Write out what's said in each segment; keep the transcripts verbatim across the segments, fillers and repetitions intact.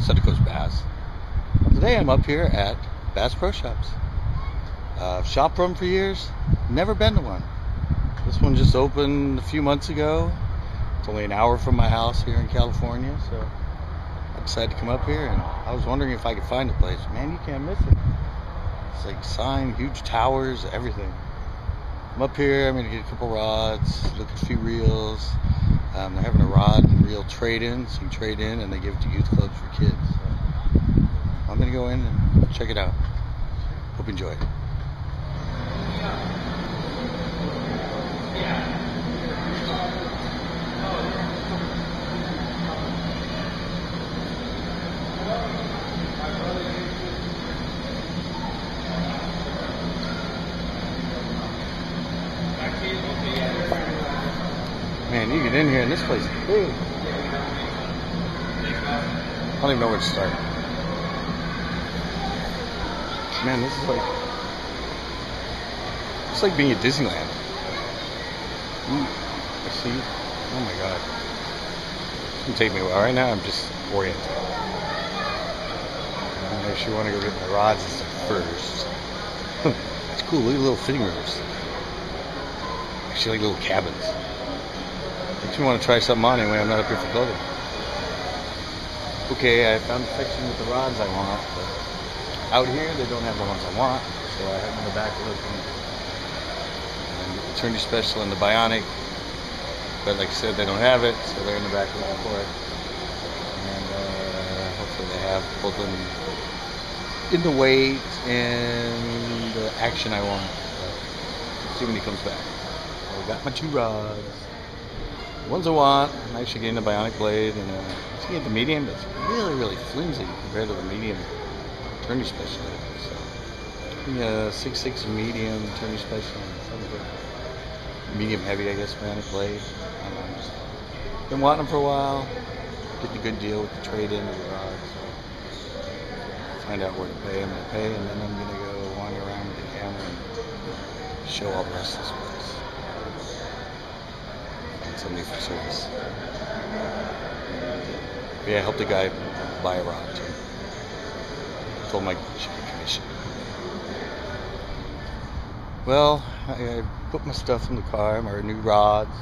Central Coast Bass. Today I'm up here at Bass Pro Shops. Uh, shop for them for years, never been to one. This one just opened a few months ago. It's only an hour from my house here in California, so I decided to come up here, and I was wondering if I could find a place. Man, you can't miss it. It's like sign, huge towers, everything. I'm up here, I'm gonna get a couple rods, look at a few reels. Um, they're having a rod and reel trade-in, so you trade in and they give it to youth clubs for kids. So I'm going to go in and check it out. Hope you enjoy it. Man, you get in here and this place is big. I don't even know where to start. Man, this is like... It's like being at Disneyland. I see. Oh my god. It's going to take me a while. Right now I'm just oriented. I actually want to go get my rods and stuff first. It's cool. Look at little fitting rooms. Actually like little cabins. If you want to try something on anyway, I'm not up here for clothing. Okay, I found a section with the rods I want, but out here they don't have the ones I want, so I have to go back looking. And get the Tourney Special and the Bionic, but like I said, they don't have it, so they're in the back looking for it. And uh, hopefully they have both of them in the weight and the action I want. So, see when he comes back. So I got my two rods. The ones I want, I'm actually getting the Bionic Blade, and uh, I should get the medium, but it's really, really flimsy compared to the medium Tourney Special. So, yeah, six six medium Tourney Special, medium heavy, I guess, Bionic Blade. I don't know, just been wanting them for a while, getting a good deal with the trade-in of the rods. So find out where to pay, I'm going to pay, and then I'm going to go wander around with the camera and show all the rest of this place. Somebody for service. But yeah, I helped a guy buy a rod too. I told him I should get commission. Well, I, I put my stuff in the car, my new rods.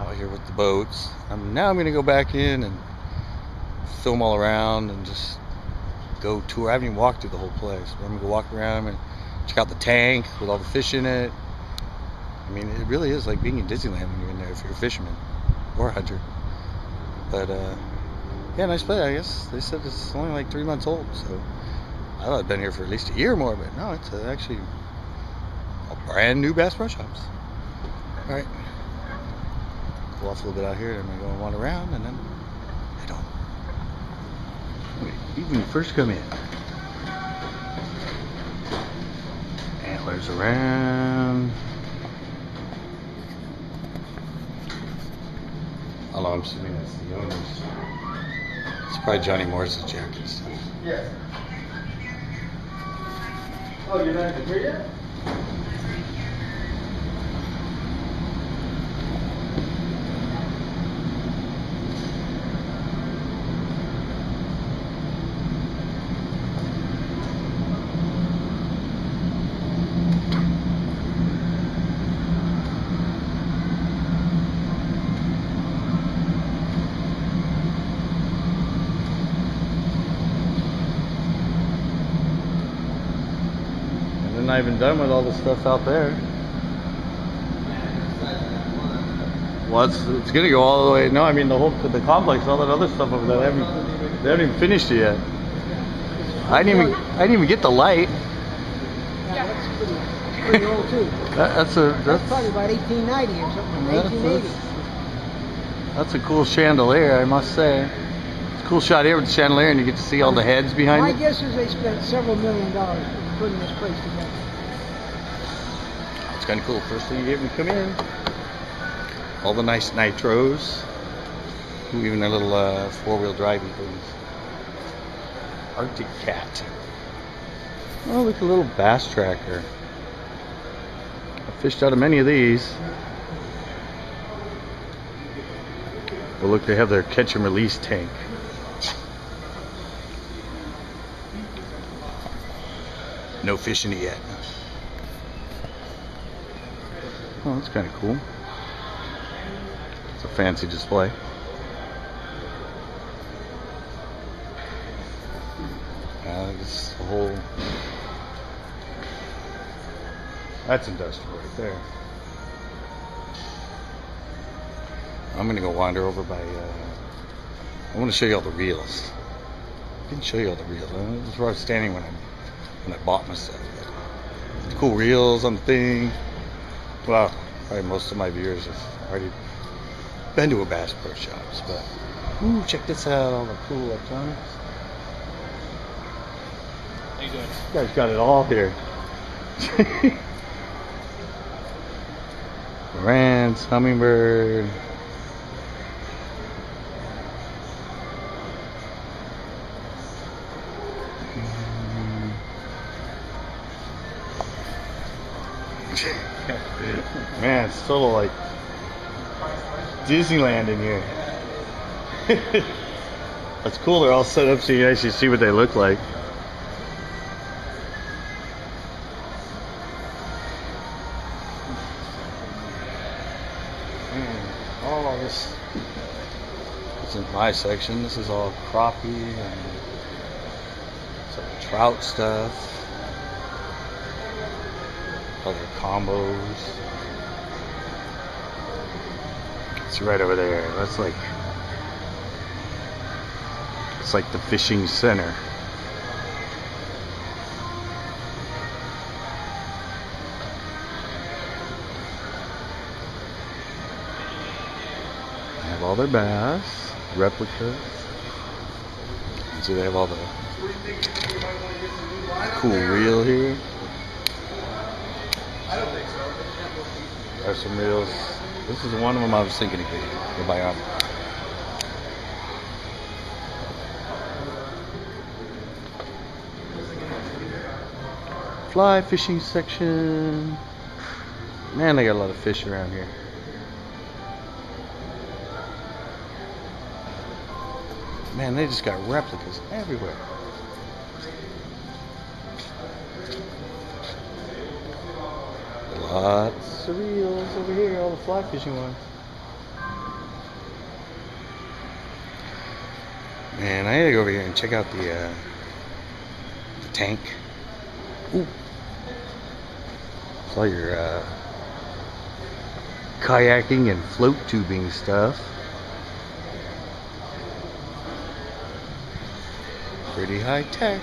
I'm out here with the boats. I'm, now I'm going to go back in and film all around and just go tour. I haven't even walked through the whole place. But I'm going to walk around and check out the tank with all the fish in it. I mean, it really is like being in Disneyland when you're in there if you're a fisherman or a hunter. But, uh, yeah, nice play, I guess. They said it's only like three months old, so I thought I'd been here for at least a year or more, but no, it's actually a brand new Bass Pro Shops. All right. Go off a little bit out here, and I'm going to wander around, and then I don't. Wait, even first come in. Antlers around. Although I'm assuming that's the owner's. It's probably Johnny Morris's jacket and stuff. Yes. Oh, you're not in the tree yet? They're not even done with all the stuff out there. Well, it's, it's gonna go all the way. No, I mean the whole the complex, all that other stuff over there. They haven't, they haven't even finished it yet. I didn't even I didn't even get the light. Yeah, that's pretty, pretty old too. that, that's a that's, that's probably about eighteen ninety or something. eighteen eighty. That's, that's a cool chandelier, I must say. It's a cool shot here with the chandelier, and you get to see all the heads behind it. My guess is they spent several million dollars putting this place together. It's kind of cool. First thing you gave me, come in. All the nice nitros, even their little uh, four-wheel driving things. Arctic Cat. Oh, look, a little Bass Tracker. I fished out of many of these. But look, they have their catch and release tank. No fish in it yet. Oh, that's kind of cool. It's a fancy display. Uh, this whole... That's industrial right there. I'm gonna go wander over by... Uh, I want to show you all the reels. I didn't show you all the reels. This is where I was standing when I when I bought myself. But cool reels on the thing. Well, probably most of my viewers have already been to a Bass Pro Shops, but ooh, check this out, all the cool electronics. How you doing? This guy's got it all here. Lowrance, Humminbird. Man, it's total like Disneyland in here. That's cool, they're all set up so you can actually see what they look like. Man, all this isn't my section. This is all crappie and some trout stuff. Other combos. It's right over there. That's like it's like the fishing center. They have all their bass replicas. So they have all the cool reel here. I don't think so. There's some reels. This is one of them I was thinking of getting, the Bionic. Fly fishing section. Man, they got a lot of fish around here. Man, they just got replicas everywhere. Lots of reels over here, all the fly fishing ones. Man, I gotta go over here and check out the, uh, the tank. Ooh. It's all your uh, kayaking and float tubing stuff. Pretty high tech.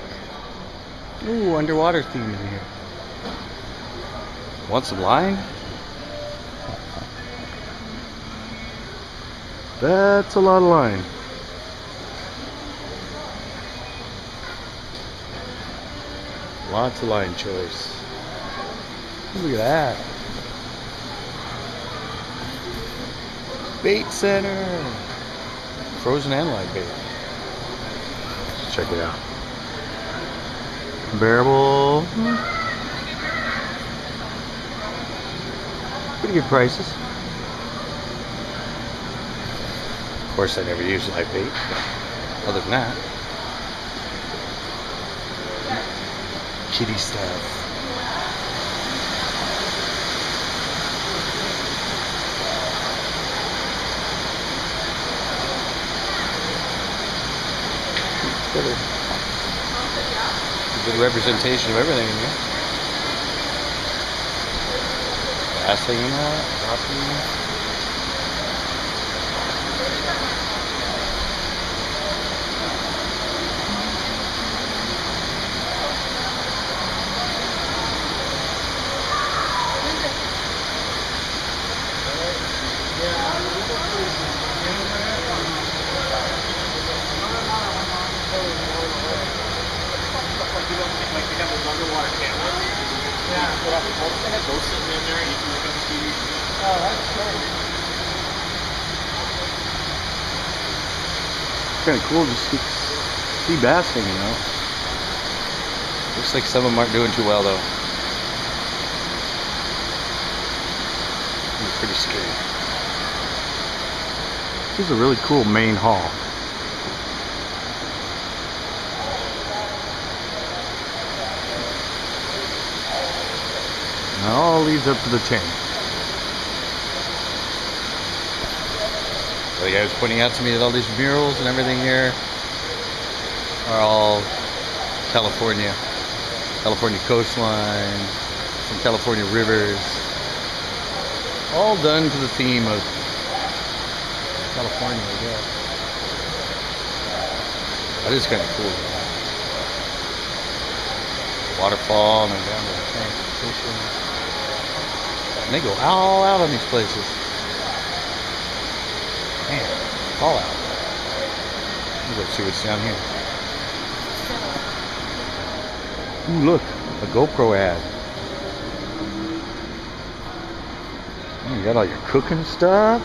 Ooh, underwater theme in here. Want some line? That's a lot of line. Lots of line choice. Look at that. Bait center. Frozen and live bait. Let's check it out. Bearable. Pretty good prices. Of course, I never use live bait, but other than that, kiddie stuff. It's got a good representation of everything in here. Asaina? Asaina? Kind of cool just to see bass hanging out. Looks like some of them aren't doing too well though. They're pretty scary. This is a really cool main haul. And it all leads up to the tank. The guy was pointing out to me that all these murals and everything here are all California, California coastline, some California rivers, all done to the theme of California, I guess. That is kind of cool. Waterfall and then down to the tank, fishing. And they go all out on these places. Man, fallout. Let's see what's down here. Ooh, look, a GoPro ad. You got all your cooking stuff.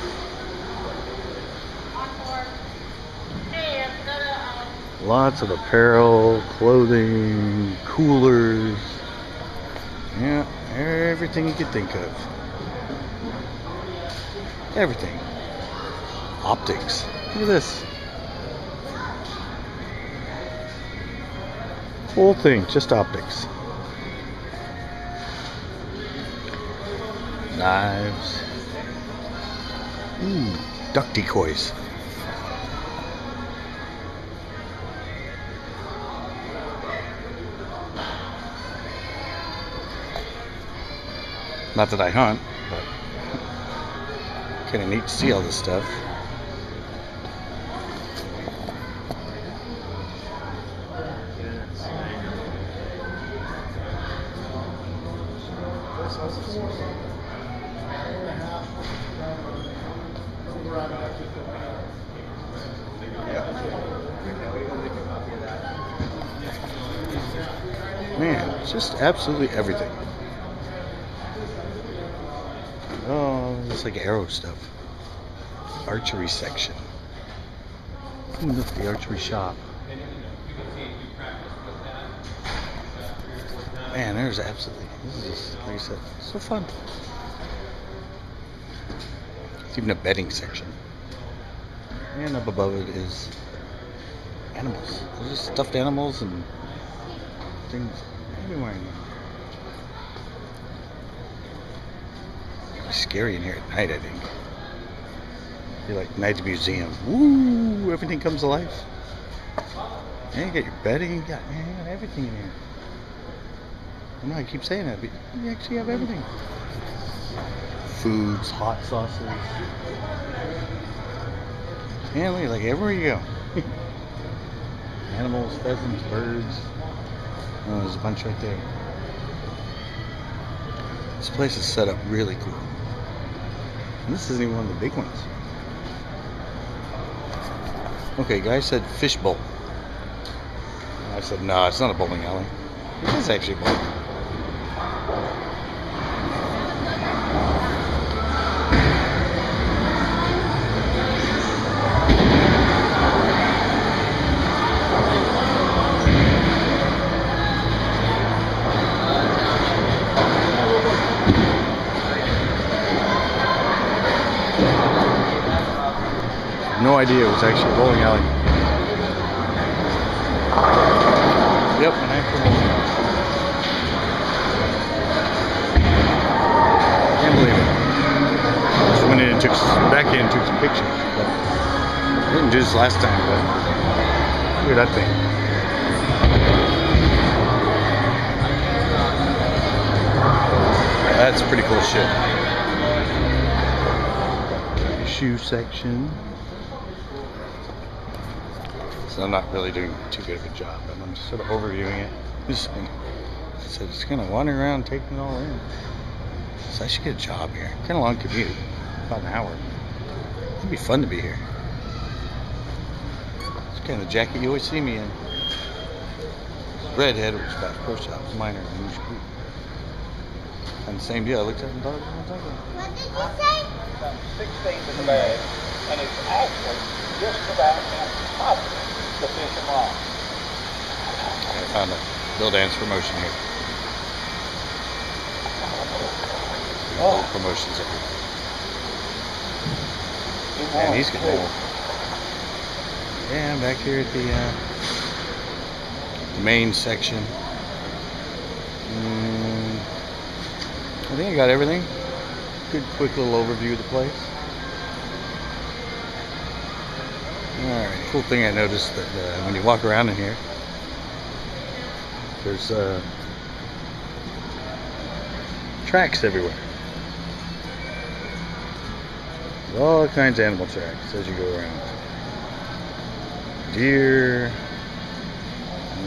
Lots of apparel, clothing, coolers. Yeah, everything you could think of. Everything. Optics. Look at this. Whole thing, just optics. Knives. Mmm, duck decoys. Not that I hunt, but kind of neat to see all this stuff. Man, just absolutely everything. Oh, it's like arrow stuff. Archery section. Ooh, look, the archery shop. Man, there's absolutely, this is just, like I said, so fun. It's even a bedding section. And up above it is animals. There's just stuffed animals and things everywhere. It's scary in here at night, I think. You're like Night's Museum. Woo! Everything comes to life. And you got your bedding, you got, you got everything in here. I know I keep saying that, but you actually have everything. Foods, hot sauces. And look, like everywhere you go. Animals, pheasants, birds. Oh, there's a bunch right there. This place is set up really cool. And this isn't even one of the big ones. Okay, guy said fish bowl. I said, no, nah, it's not a bowling alley. It is actually a bowling alley. No idea it was actually a bowling alley. Yep, an actual bowling alley. Can't believe it. Just went in and took back in and took some pictures. But I didn't do this last time, but look at that thing. That's pretty cool shit. shoe section. So I'm not really doing too good of a job, but I'm just sort of overviewing it. Just, so just kind of wandering around, taking it all in. So I should get a job here. Kind of long commute, about an hour. It'd be fun to be here. It's kind of the jacket you always see me in. Redhead, which is Bass Pro Shops, minor, and huge group. And the same deal. I looked up and thought, what did you say? Six things in the bag, and it's actually just about impossible to fish them off. I found a Bill Dance promotion here. Oh. Promotions up here. Man, he's getting old. Yeah, I'm back here at the uh, main section. Mm, I think I got everything. Good quick little overview of the place. Alright, cool thing I noticed that uh, when you walk around in here, there's uh, tracks everywhere. All kinds of animal tracks as you go around. Deer.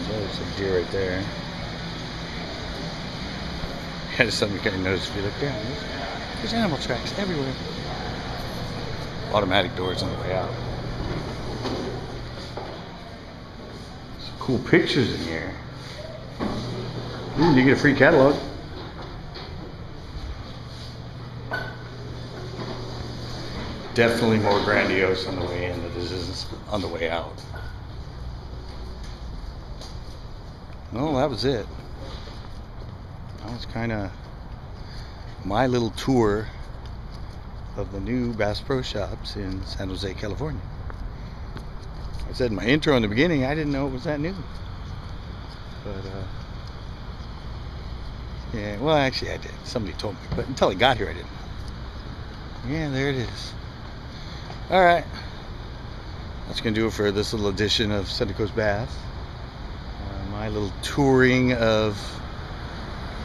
There's a deer right there. Yeah, something you kind of notice if you look down. There's animal tracks everywhere. Automatic doors on the way out. Some cool pictures in here. Ooh, you get a free catalog. Definitely more grandiose on the way in than this is on the way out. Well, that was it. That was kind of my little tour of the new Bass Pro Shops in San Jose, California. I said in my intro in the beginning, I didn't know it was that new. But, uh, yeah, well, actually, I did. Somebody told me. But until I got here, I didn't. Yeah, there it is. Alright, that's going to do it for this little edition of Central Coast Bass. Uh, my little touring of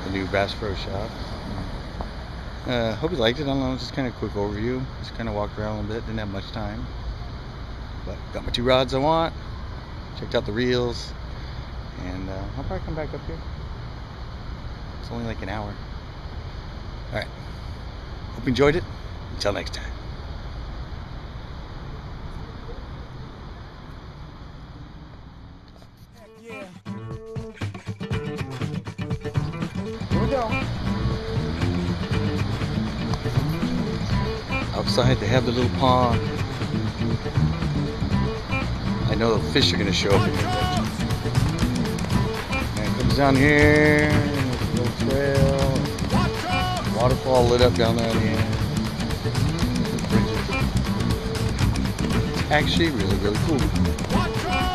the new Bass Pro Shop. Uh, hope you liked it. I don't know, just kind of a quick overview. Just kind of walked around a little bit, didn't have much time. But got my two rods I want, checked out the reels, and uh, I'll probably come back up here. It's only like an hour. Alright, hope you enjoyed it. Until next time. Outside they have the little pond. I know the fish are going to show up in here. And it comes down here, and there's a little trail. Waterfall lit up down there on the end. Bridges. It's actually really, really cool.